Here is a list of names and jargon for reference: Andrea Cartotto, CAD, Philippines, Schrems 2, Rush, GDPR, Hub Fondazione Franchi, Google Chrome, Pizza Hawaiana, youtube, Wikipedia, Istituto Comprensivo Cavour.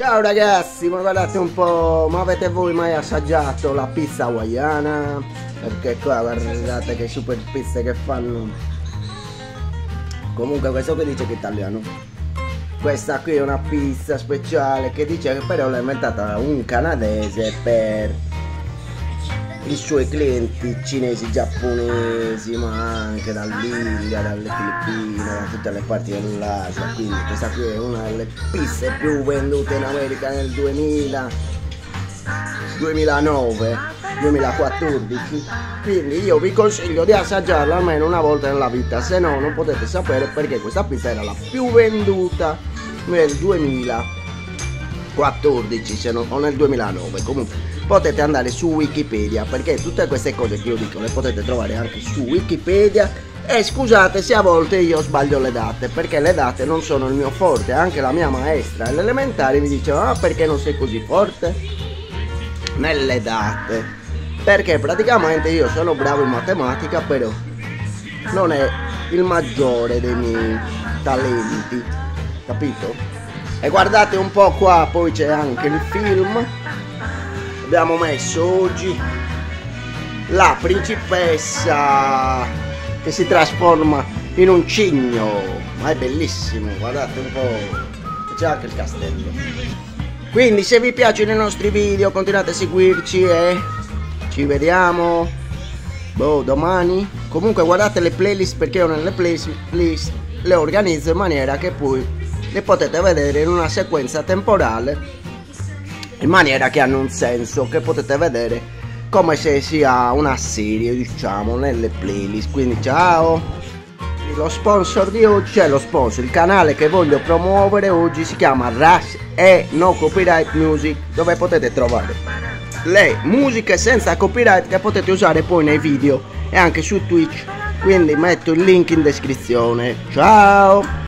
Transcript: Ciao ragazzi, ma guardate un po', ma avete voi mai assaggiato la pizza hawaiana? Perché qua guardate che super pizze che fanno. Comunque questo che dice che è italiano. Questa qui è una pizza speciale che dice che però l'ha inventata un canadese per i suoi clienti cinesi, giapponesi, ma anche dall'India, dalle Filippine, da tutte le parti dell'Asia. Quindi questa qui è una delle pizze più vendute in America nel 2000, 2009, 2014. Quindi io vi consiglio di assaggiarla almeno una volta nella vita, se no non potete sapere perché questa pizza era la più venduta nel 2014, se no, o nel 2009. Comunque potete andare su Wikipedia, perché tutte queste cose che io dico le potete trovare anche su Wikipedia. E scusate se a volte io sbaglio le date, perché le date non sono il mio forte. Anche la mia maestra all'elementare mi diceva: ah, perché non sei così forte nelle date? Perché praticamente io sono bravo in matematica, però non è il maggiore dei miei talenti, capito? E guardate un po' qua, poi c'è anche il film. Abbiamo messo oggi la principessa che si trasforma in un cigno, ma è bellissimo, guardate un po', c'è anche il castello. Quindi se vi piacciono i nostri video continuate a seguirci e ci vediamo domani. Comunque guardate le playlist, perché io nelle playlist le organizzo in maniera che poi le potete vedere in una sequenza temporale, in maniera che hanno un senso, che potete vedere come se sia una serie, diciamo, nelle playlist. Quindi ciao. Lo sponsor di oggi, cioè lo sponsor, il canale che voglio promuovere oggi si chiama Rush e No Copyright Music, dove potete trovare le musiche senza copyright che potete usare poi nei video e anche su Twitch. Quindi metto il link in descrizione. Ciao.